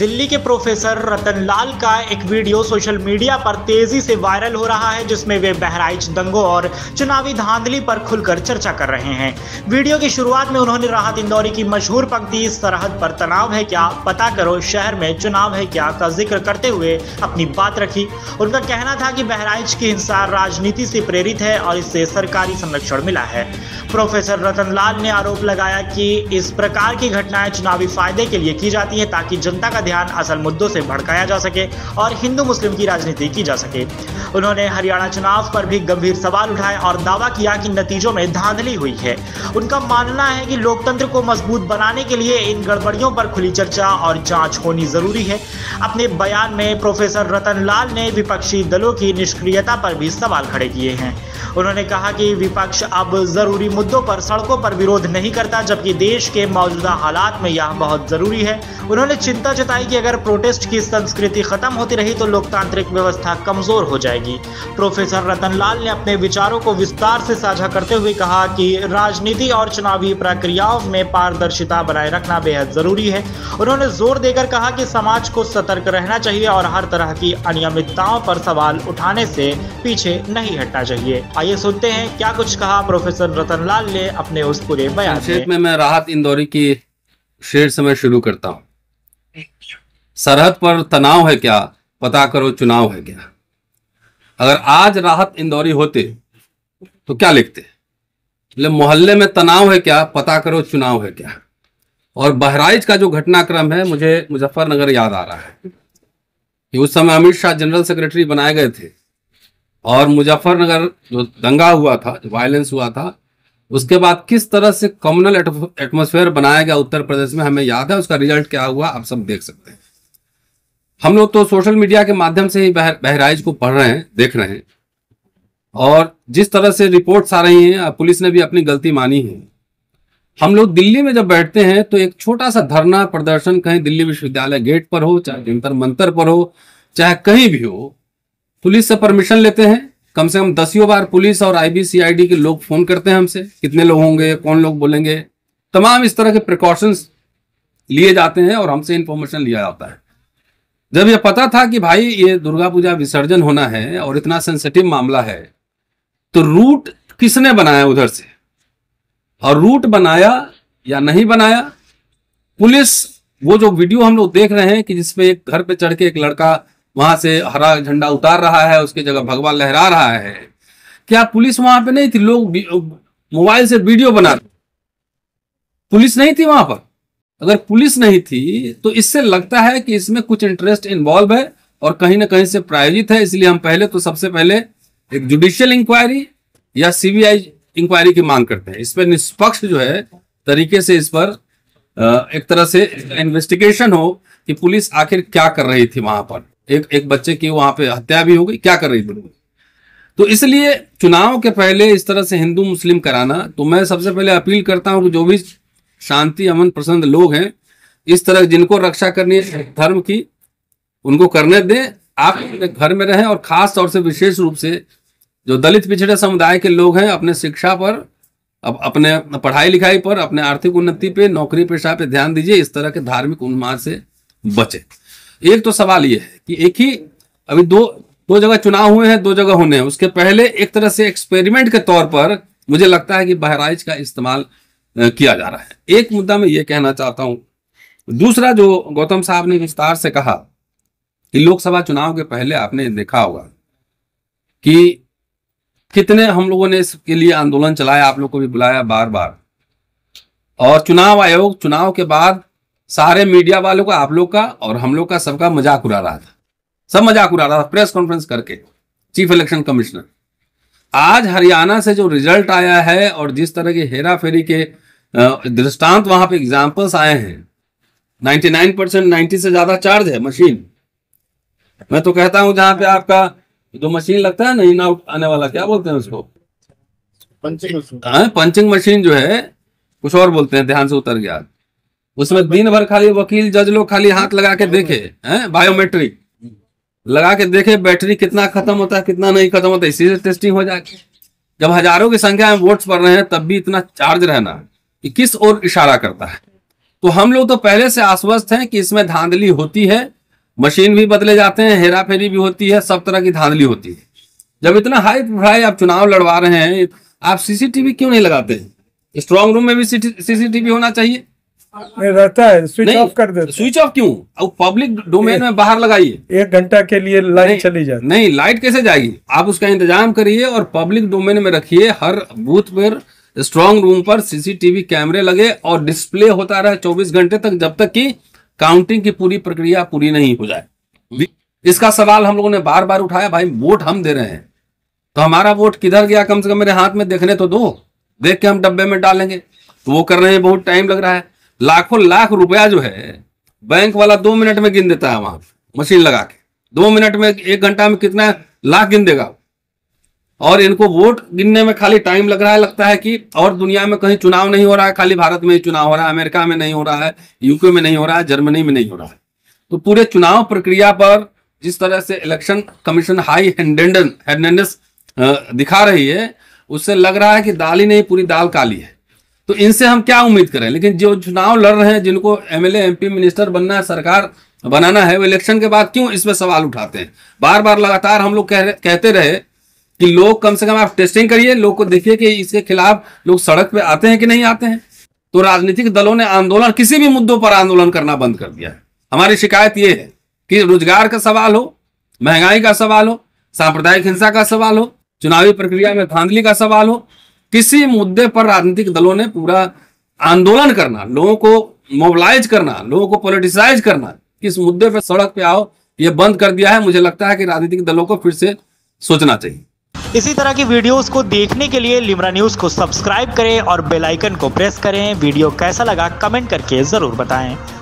दिल्ली के प्रोफेसर रतनलाल का एक वीडियो सोशल मीडिया पर तेजी से वायरल हो रहा है, जिसमें वे बहराइच दंगों और चुनावी धांधली पर खुलकर चर्चा कर रहे हैं। वीडियो की शुरुआत में उन्होंने राहत इंदौरी की मशहूर पंक्ति "इस सरहद पर तनाव है क्या, पता करो शहर में चुनाव है क्या" का जिक्र करते हुए अपनी बात रखी। उनका कहना था कि बहराइच की हिंसा राजनीति से प्रेरित है और इससे सरकारी संरक्षण मिला है। प्रोफेसर रतनलाल ने आरोप लगाया कि इस प्रकार की घटनाएं चुनावी फायदे के लिए की जाती है, ताकि जनता का ध्यान असल मुद्दों से भड़काया जा सके और हिंदू मुस्लिम की राजनीति की जा सके। उन्होंने हरियाणा चुनाव पर भी गंभीर सवाल उठाए और दावा किया कि नतीजों में धांधली हुई है। उनका मानना है कि लोकतंत्र को मजबूत बनाने के लिए इन गड़बड़ियों पर खुली चर्चा और जांच होनी जरूरी है। अपने बयान में प्रोफेसर रतनलाल ने विपक्षी दलों की निष्क्रियता पर भी सवाल खड़े किए हैं। उन्होंने कहा कि विपक्ष अब जरूरी मुद्दों पर सड़कों पर विरोध नहीं करता, जबकि देश के मौजूदा हालात में यह बहुत जरूरी है। उन्होंने चिंता जताई कि अगर प्रोटेस्ट की संस्कृति खत्म होती रही तो लोकतांत्रिक व्यवस्था कमजोर हो जाएगी। प्रोफेसर रतनलाल ने अपने विचारों को विस्तार से साझा करते हुए कहा कि राजनीति और चुनावी प्रक्रियाओं में पारदर्शिता बनाए रखना बेहद जरूरी है। उन्होंने जोर देकर कहा कि समाज को सतर्क रहना चाहिए और हर तरह की अनियमितताओं पर सवाल उठाने से पीछे नहीं हटना चाहिए। आइए सुनते हैं क्या कुछ कहा प्रोफेसर रतनलाल ने अपने उस पूरे बयान में। मैं राहत इंदौरी की शेर से मैं शुरू करता हूँ। सरहद पर तनाव है क्या, पता करो चुनाव है क्या। अगर आज राहत इंदौरी होते तो क्या लिखते, मोहल्ले में तनाव है क्या, पता करो चुनाव है क्या। और बहराइच का जो घटनाक्रम है, मुझे मुजफ्फरनगर याद आ रहा है कि उस समय अमित शाह जनरल सेक्रेटरी बनाए गए थे और मुजफ्फरनगर जो दंगा हुआ था, जो वायलेंस हुआ था, उसके बाद किस तरह से कम्युनल एटमोस्फेयर बनाया गया उत्तर प्रदेश में, हमें याद है। उसका रिजल्ट क्या हुआ आप सब देख सकते हैं। हम लोग तो सोशल मीडिया के माध्यम से ही बहराइच को पढ़ रहे हैं, देख रहे हैं, और जिस तरह से रिपोर्ट्स आ रही हैं, पुलिस ने भी अपनी गलती मानी है। हम लोग दिल्ली में जब बैठते हैं तो एक छोटा सा धरना प्रदर्शन कहीं दिल्ली विश्वविद्यालय गेट पर हो, चाहे जंतर मंतर पर हो, चाहे कहीं भी हो, पुलिस से परमिशन लेते हैं। कम से कम 10 बार पुलिस और IB CID के लोग फोन करते हैं हमसे, कितने लोग होंगे, कौन लोग बोलेंगे, तमाम इस तरह के प्रिकॉशंस लिए जाते हैं और हमसे इन्फॉर्मेशन लिया जाता है। जब यह पता था कि भाई ये दुर्गा पूजा विसर्जन होना है और इतना सेंसिटिव मामला है, तो रूट किसने बनाया उधर से, और रूट बनाया या नहीं बनाया पुलिस। वो जो वीडियो हम लोग देख रहे हैं कि जिसमें एक घर पे चढ़ के एक लड़का वहां से हरा झंडा उतार रहा है, उसकी जगह भगवा लहरा रहा है, क्या पुलिस वहां पे नहीं थी? लोग मोबाइल से वीडियो बनाते, पुलिस नहीं थी वहां पर। अगर पुलिस नहीं थी तो इससे लगता है कि इसमें कुछ इंटरेस्ट इन्वॉल्व है और कहीं ना कहीं से प्रायोजित है। इसलिए हम पहले तो सबसे पहले एक जुडिशियल इंक्वायरी या CBI इंक्वायरी की मांग करते हैं। इस पर निष्पक्ष जो है तरीके से इस पर एक तरह से इन्वेस्टिगेशन हो कि पुलिस आखिर क्या कर रही थी वहां पर। एक बच्चे की वहां पे हत्या भी हो गई, क्या कर रही थी? तो इसलिए चुनाव के पहले इस तरह से हिंदू मुस्लिम कराना, तो मैं सबसे पहले अपील करता हूं कि जो भी शांति अमन पसंद लोग हैं, इस तरह जिनको रक्षा करनी है धर्म की, उनको करने दें। आप अपने घर में रहें और खास तौर से विशेष रूप से जो दलित पिछड़े समुदाय के लोग हैं, अपने शिक्षा पर, अपने पढ़ाई लिखाई पर, अपने आर्थिक उन्नति पे, नौकरी पेशा पे ध्यान दीजिए। इस तरह के धार्मिक उन्माद से बचे। एक तो सवाल ये है कि एक ही अभी दो जगह चुनाव हुए हैं, 2 जगह होने हैं। उसके पहले एक तरह से एक्सपेरिमेंट के तौर पर मुझे लगता है कि बहराइच का इस्तेमाल किया जा रहा है। एक मुद्दा मैं ये कहना चाहता हूं। दूसरा, जो गौतम साहब ने विस्तार से कहा कि लोकसभा चुनाव के पहले आपने देखा होगा कि कितने हम लोगों ने इसके लिए आंदोलन चलाया, आप लोग को भी बुलाया बार बार, और चुनाव आयोग चुनाव के बाद सारे मीडिया वालों का, आप लोग का और हम लोग का, सबका मजाक उड़ा रहा था, सब मजाक उड़ा रहा था प्रेस कॉन्फ्रेंस करके चीफ इलेक्शन कमिश्नर। आज हरियाणा से जो रिजल्ट आया है और जिस तरह की हेरा फेरी के दृष्टांत वहां पे एग्जाम्पल्स आए हैं, 99% 90 से ज्यादा चार्ज है मशीन। मैं तो कहता हूं जहां पे आपका जो मशीन लगता है नहीं ना आने वाला, क्या बोलते हैं उसको, पंचिंग मशीन जो है, कुछ और बोलते हैं, ध्यान से उतर गया। उसमें दिन भर खाली वकील जज लोग खाली हाथ लगा के देखे, हैं, बायोमेट्रिक लगा के देखे, बैटरी कितना खत्म होता है कितना नहीं खत्म होता है, इसी से टेस्टिंग हो जाएगी। जब हजारों की संख्या में वोट्स पड़ रहे हैं तब भी इतना चार्ज रहना, कि किस ओर इशारा करता है। तो हम लोग तो पहले से आश्वस्त हैं कि इसमें धांधली होती है, मशीन भी बदले जाते हैं, हेरा फेरी भी होती है, सब तरह की धांधली होती है। जब इतना हाई प्रोफाइल आप चुनाव लड़वा रहे हैं, आप सीसीटीवी क्यों नहीं लगाते हैं? स्ट्रांग रूम में भी सीसीटीवी होना चाहिए, रहता है, स्विच ऑफ कर देते। स्विच ऑफ क्यों? अब पब्लिक डोमेन में बाहर लगाइए, 1 घंटा के लिए लाइट चली जाती। नहीं, लाइट कैसे जाएगी? आप उसका इंतजाम करिए और पब्लिक डोमेन में रखिए। हर बूथ पर, स्ट्रांग रूम पर सीसीटीवी कैमरे लगे और डिस्प्ले होता रहे 24 घंटे तक, जब तक कि काउंटिंग की पूरी प्रक्रिया पूरी नहीं हो जाए। इसका सवाल हम लोगों ने बार बार उठाया, भाई वोट हम दे रहे हैं तो हमारा वोट किधर गया, कम से कम मेरे हाथ में देखने तो दो, देख के हम डब्बे में डालेंगे। तो वो कर रहे हैं, बहुत टाइम लग रहा है। लाखों लाख रुपया जो है बैंक वाला 2 मिनट में गिन देता है, वहां मशीन लगा के 2 मिनट में, 1 घंटा में कितना लाख गिन देगा। और इनको वोट गिनने में खाली टाइम लग रहा है। लगता है कि और दुनिया में कहीं चुनाव नहीं हो रहा है, खाली भारत में ही चुनाव हो रहा है, अमेरिका में नहीं हो रहा है, यूके में नहीं हो रहा है, जर्मनी में नहीं हो रहा है। तो पूरे चुनाव प्रक्रिया पर जिस तरह से इलेक्शन कमीशन हाई हैंडेडनेस दिखा रही है, उससे लग रहा है कि दाल ही नहीं, पूरी दाल काली है। तो इनसे हम क्या उम्मीद करें? लेकिन जो चुनाव लड़ रहे हैं, जिनको एमएलए एमपी मिनिस्टर बनना है, सरकार बनाना है, वो इलेक्शन के बाद क्यों इसमें सवाल उठाते हैं? बार बार लगातार हम लोग कहते रहे कि लोग, कम से कम आप टेस्टिंग करिए, लोग को देखिए कि इसके खिलाफ लोग सड़क पे आते हैं कि नहीं आते हैं। तो राजनीतिक दलों ने आंदोलन, किसी भी मुद्दों पर आंदोलन करना बंद कर दिया है। हमारी शिकायत ये है कि रोजगार का सवाल हो, महंगाई का सवाल हो, सांप्रदायिक हिंसा का सवाल हो, चुनावी प्रक्रिया में धांधली का सवाल हो, किसी मुद्दे पर राजनीतिक दलों ने पूरा आंदोलन करना, लोगों को मोबिलाइज करना, लोगों को पॉलिटिसाइज करना, किस मुद्दे पर सड़क पे आओ, ये बंद कर दिया है। मुझे लगता है कि राजनीतिक दलों को फिर से सोचना चाहिए। इसी तरह की वीडियोस को देखने के लिए लिमरा न्यूज को सब्सक्राइब करें और बेल आइकन को प्रेस करें। वीडियो कैसा लगा कमेंट करके जरूर बताएं।